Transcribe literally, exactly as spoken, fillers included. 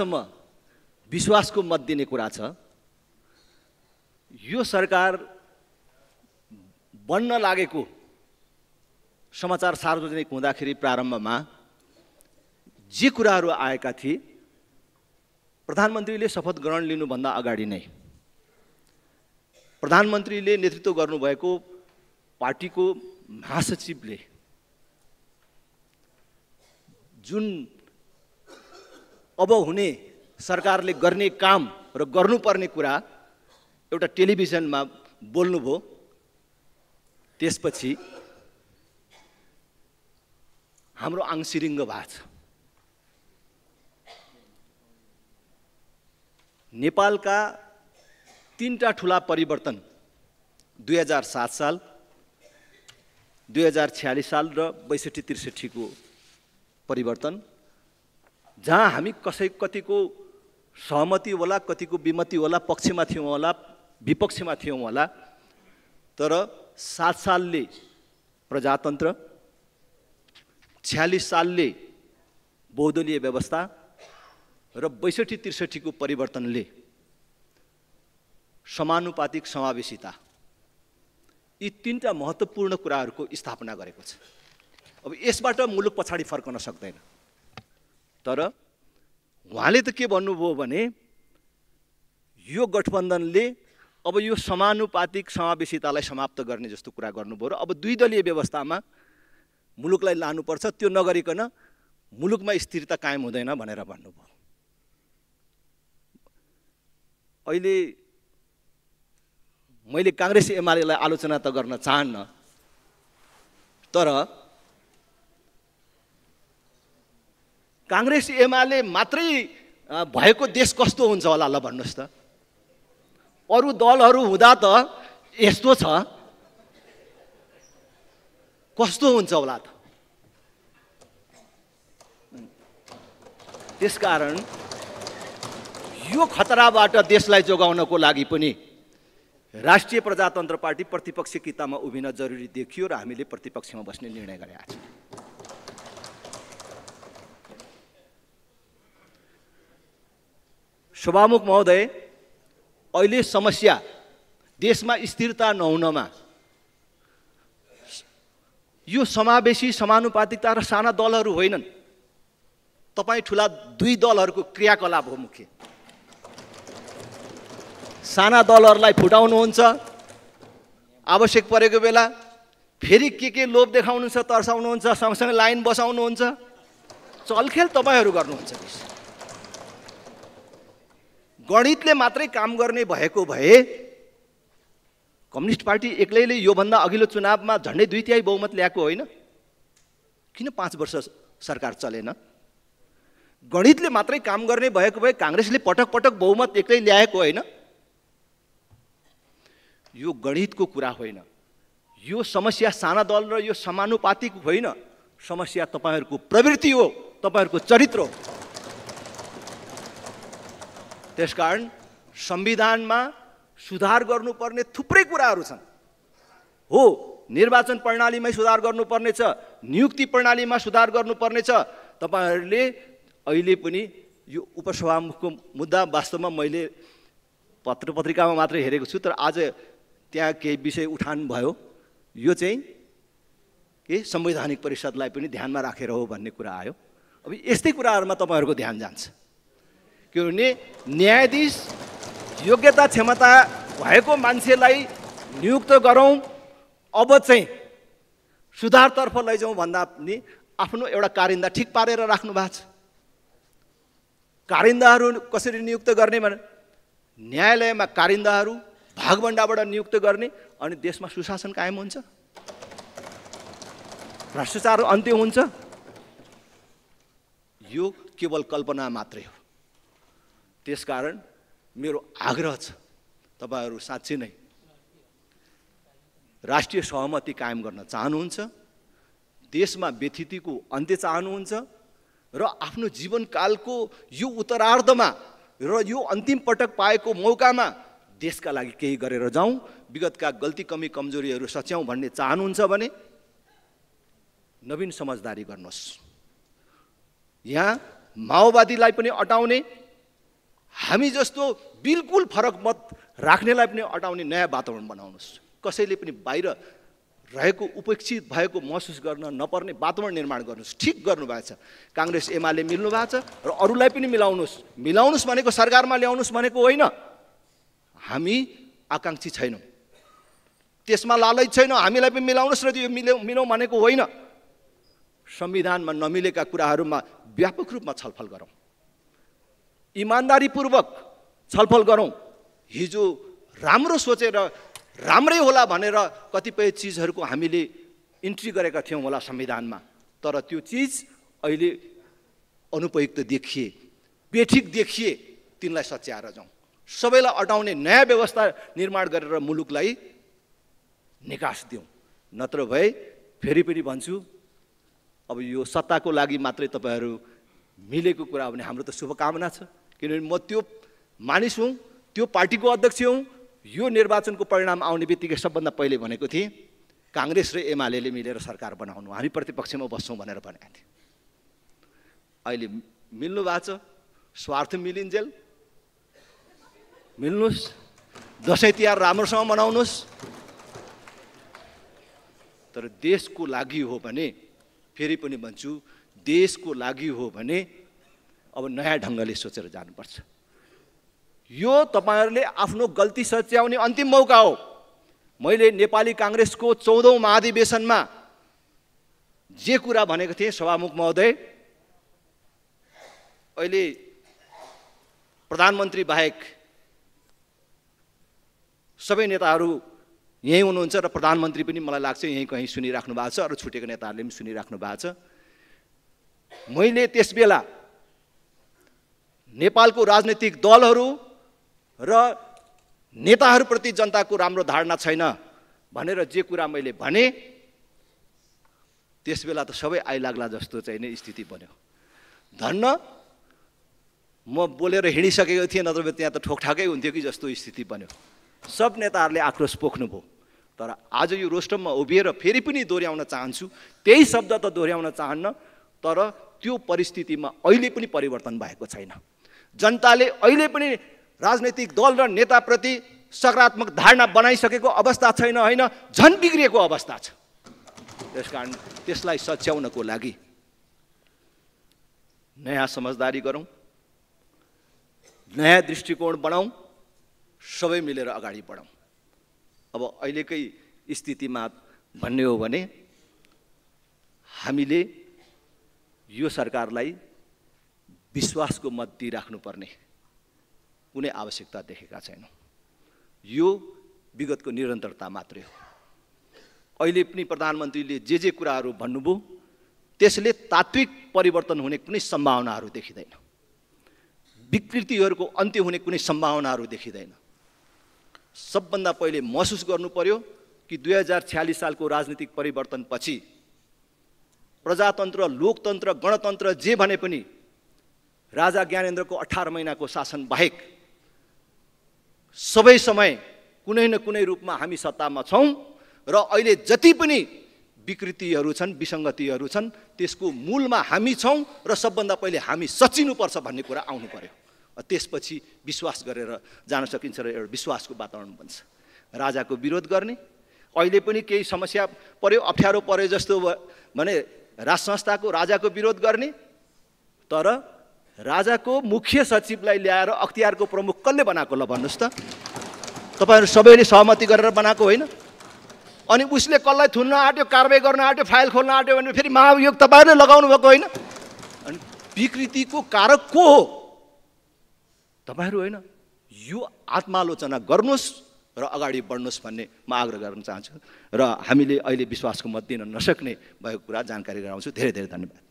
विश्वास को मत दिने कुरा छ। यो सरकार बन्न लागेको समाचार सार्वजनिक हुँदाखेरि प्रारम्भमा जे कुराहरू आएका थिए प्रधानमन्त्रीले शपथ ग्रहण लिनुभन्दा अगाडि नै प्रधानमन्त्रीले नेतृत्व गर्नुभएको पार्टीको महासचिवले जुन अब हुने सरकारले गर्ने काम र गर्नुपर्ने कुरा एउटा टेलिभिजनमा बोल्नुभयो। त्यसपछि हाम्रो आंसिरिंग भाछ। नेपालका तीनटा ठूला परिवर्तन दुई हजार सात साल, दुई हजार छयालिस साल र बैसठी त्रिसठी को परिवर्तन, जहाँ हामी कसै कतिको सहमति होला, कतिको विमति होला, पक्षमा थियौं होला, विपक्षमा थियौं होला, तर सात सालले प्रजातन्त्र, छयालिस सालले बहुदलीय व्यवस्था र बैसठी त्रिसठी को परिवर्तनले समानुपातिक समावेशिता, यी तीनटा महत्त्वपूर्ण कुराहरूको स्थापना गरेको छ। अब यसबाट मुलुक पछाडी फर्कन सक्दैन। तर उहाँले त के भन्नुभयो भने यो गठबन्धनले अब यो समानुपातिक समावेशितालाई समाप्त गर्ने जस्तो कुरा गर्नुभयो र अब दुईदलीय व्यवस्थामा मुलुकलाई लानुपर्छ, त्यो नगरिकन मुलुकमा स्थिरता कायम हुँदैन भनेर भन्नुभयो। अहिले मैले कांग्रेस एमालेलाई आलोचना त गर्न चाहन्न, तर कांग्रेस एमाले मात्रै भएको देश कस्तो हुन्छ होला ल भन्नुस् त। अरु दलहरु हुँदा त यस्तो छ, कस्तो हुन्छ होला त। त्यसकारण यो खतराबाट देशलाई जोगाउनको लागि पनि राष्ट्रिय प्रजातन्त्र पार्टी प्रतिपक्षितामा उभिन जरुरी देखियो र हामीले प्रतिपक्षमा बस्ने निर्णय गरेका छौं। सभामुख महोदय, अहिले समस्या देशमा स्थिरता नहुनमा, यो समावेशी समानुपातिकता र साना दलहरू होइनन्, तपाईँ ठूला दुई दलहरूको क्रियाकलाप हो। मुख्य साना दलहरूलाई फुटाउनुहुन्छ, आवश्यक परेको बेला फेरि के के लोभ देखाउनुहुन्छ, तर्साउनुहुन्छ, सँगसँगै लाइन बसाउनुहुन्छ, चलखेल तपाईँहरू गर्नुहुन्छ। गणितले मात्रै काम गर्ने भएको भए कम्युनिस्ट पार्टी एक्लैले यो भन्दा अघिल्लो चुनावमा झन्डै दुई तिहाई बहुमत ल्याएको होइन? किन पाँच वर्ष सरकार चलेन? गणितले मात्रै काम गर्ने भएको भए कांग्रेसले पटक पटक बहुमत एक्लै ल्याएको होइन? यो गणितको कुरा होइन। यो समस्या साना दल र यो समानुपातिक होइन, समस्या तपाईहरुको प्रवृत्ति हो, तपाईहरुको चरित्र हो। त्यसकारण संविधानमा सुधार गर्नुपर्ने थुप्रै कुराहरू छन्। हो, निर्वाचन प्रणालीमै सुधार गर्नुपर्ने छ, नियुक्ति प्रणालीमा सुधार गर्नुपर्ने छ। तपाईहरुले अहिले पनि यो उपसभामुखको मुद्दा वास्तवमा मैले पत्र पत्रिकामा मात्रै हेरेको छु, तर आज त्यहाँ केही विषय उठान भयो। यो चाहिँ के संवैधानिक परिषदलाई पनि ध्यानमा राखेर हो भन्ने कुरा आयो। अब यस्तै कुराहरुमा तपाईहरुको ध्यान जान्छ, किनभने न्यायाधीश योग्यता क्षमता भएको मान्छेलाई नियुक्त गरौँ, अब चाहिँ सुधारतर्फ लैजाउँ भन्दा पनि आफ्नो एउटा कारिन्दा ठिक पारेर राख्नु भएको छ। कारिन्दाहरू कसरी नियुक्त गर्ने भने न्यायालयमा कारिन्दाहरू भागभण्डाबाट नियुक्त गर्ने, अनि देशमा सुशासन कायम हुन्छ, भ्रष्टाचार अन्त्य हुन्छ। यो केवल कल्पना मात्रै हो। त्यसकारण मेरो आग्रह छ, तपाईहरु साँच्चै नै राष्ट्रिय सहमति कायम गर्न चाहनुहुन्छ, देशमा व्यथितिको अन्त्य चाहनुहुन्छ र आफ्नो जीवनकालको यो उत्तरार्धमा र यो अन्तिम पटक पाएको मौकामा देशका लागि केही गरेर जाउँ, विगतका गल्ती कमी कमजोरीहरू सच्याउँ भन्ने चाहनुहुन्छ भने नवीन समझदारी गर्नुहोस्। यहाँ माओवादीलाई पनि हटाउने हामी जस्तो बिल्कुल फरक मत राख्नेलाई पनि अटाउने नयाँ वातावरण बनाउनुस्। कसैले पनि बाहिर रहेको उपेक्षित भएको महसुस गर्न नपर्ने वातावरण निर्माण गर्नुस्। ठीक गर्नु भएको छ, कांग्रेस एमाले मिल्नु भएको छ र अरूलाई पनि मिलाउनुस्। मिलाउनुस् भनेको सरकारमा ल्याउनुस् भनेको होइन। हामी आकांक्षी छैनौं, त्यसमा लालच छैन। हामीलाई पनि मिलाउनुस् र यो मिलौ मिलौ भनेको होइन। संविधानमा नमिलेका कुराहरुमा व्यापक रूपमा छलफल गरौं, इमानदारीपूर्वक छलफल गरौं। हिजो राम्रो सोचेर राम्रै होला भनेर कतिपय चीजहरुको हामीले इन्ट्री गरेका थियौं होला संविधानमा, तर त्यो चीज अहिले अनुपयुक्त देखिए, बेठिक देखिए। तिनलाई सच्याएर जाउँ, सबैलाई अटाउने नयाँ व्यवस्था निर्माण गरेर मुलुकलाई निकास दिउँ। नत्र भए फेरि पनि भन्छु, अब यो सत्ताको लागि मात्रै तपाईहरु मिलेको कुरा हो भने हाम्रो त शुभकामना छ, किनभने म त्यो मानिस हुँ, त्यो पार्टीको अध्यक्ष हुँ। यो निर्वाचनको परिणाम आउने बित्तिकै सबभन्दा पहिले भनेको थिएँ कांग्रेस र एमालेले मिलेर सरकार बनाउनु, हामी प्रतिपक्षमा बस्छौं भनेर भनेका थिए। अहिले मिल्नु भएको छ, स्वार्थ मिलिन्जेल मिल्नुस्, दसैँ तिहार राम्रोसँग मनाउनुस्, तर देशको लागि हो भने फेरि पनि भन्छु, देशको लागि हो भने अब नयाँ ढङ्गले सोचेर जानुपर्छ। यो तपाईहरुले आफ्नो गल्ती सच्याउने अन्तिम मौका हो। मैले नेपाली कांग्रेसको चौधौं महाधिवेशनमा जे कुरा भनेको थिएँ, सभामुख महोदय, अहिले प्रधानमन्त्री बाहेक सबै नेताहरू यही हुनुहुन्छ र प्रधानमन्त्री पनि मलाई लाग्छ यही कहीँ सुनिराख्नु भएको छ, अरु छुटेको नेताहरूले पनि सुनिराख्नु भएको छ। मैले त्यसबेला नेपालको राजनीतिक दलहरू र नेताहरूप्रति जनताको राम्रो धारणा छैन भनेर जे कुरा मैले भने, त्यसबेला त सबै आइलाग्ला जस्तो चाहिँ नि स्थिति बन्यो। धन्न म बोलेर हिँडिसकेको थिएँ, नत्र त्यहाँ त ठोकठाकै हुन्थ्यो कि जस्तो स्थिति बन्यो। सब नेताहरूले आक्रोश पोख्नुभयो, तर आज यो रोस्टममा उभिएर फेरि पनि दोहोर्याउन चाहन्छु, त्यही शब्द त दोहोर्याउन चाहन्न, तर त्यो परिस्थितिमा अहिले पनि परिवर्तन भएको छैन। जनताले अहिले पनि राजनीतिक दल र नेताप्रति सकारात्मक धारणा बनाइसकेको अवस्था छैन, होइन, झन् बिग्रिएको अवस्था छ। त्यसकारण त्यसलाई सच्याउनको लागि नयाँ समझदारी गरौँ, नयाँ दृष्टिकोण बनाऊँ, सबै मिलेर अगाडि बढौँ। अब अहिलेकै स्थितिमा भन्ने हो भने हामीले यो सरकारलाई विश्वासको मत दिइराख्नुपर्ने कुनै आवश्यकता देखेका छैनौँ। यो विगतको निरन्तरता मात्रै हो। अहिले पनि प्रधानमन्त्रीले जे जे कुराहरू भन्नुभयो, त्यसले तात्विक परिवर्तन हुने कुनै सम्भावनाहरू देखिँदैन, विकृतिहरूको अन्त्य हुने कुनै सम्भावनाहरू देखिँदैन। सबभन्दा पहिले महसुस गर्नु पर्यो कि दुई हजार छ्यालिस सालको राजनीतिक परिवर्तनपछि प्रजातन्त्र, लोकतन्त्र, गणतन्त्र जे भने पनि राजा ज्ञानेन्द्रको अठार महिनाको शासन बाहेक सबै समय कुनै न कुनै रूपमा हामी सत्तामा छौं र अहिले जति पनि विकृतिहरू छन्, विसङ्गतिहरू छन्, त्यसको मूलमा हामी छौं र सबभन्दा पहिले हामी सचिनुपर्छ भन्ने कुरा आउनु पर्यो। त्यसपछि विश्वास गरेर जान सकिन्छ र एउटा विश्वासको वातावरण बन्छ। राजाको विरोध गर्ने, अहिले पनि केही समस्या पर्यो, अप्ठ्यारो पर्यो जस्तो भने राज संस्थाको राजाको विरोध गर्ने, तर राजाको मुख्य सचिवलाई ल्याएर अख्तियारको प्रमुख कसले बनाएको ल भन्नुहोस् त? तपाईहरु सबैले सहमति गरेर बनाएको होइन। अनि उसले कसलाई थुन्न आट्यो, कारबाही गर्न आट्यो, फाइल खोल्न आट्यो भने फेरि महाभियोग तपाईहरुले लगाउनु भएको होइन। अनि विकृतिको कारक को हो? तपाईहरु होइन। यो आत्मालोचना गर्नुहोस् र अगाडि बढ्नुहोस् भन्ने म आग्रह गर्न चाहन्छु। र हामीले अहिले विश्वासको मत दिन नसक्ने भएको कुरा जानकारी गराउँछु। धेरै धेरै धन्यवाद।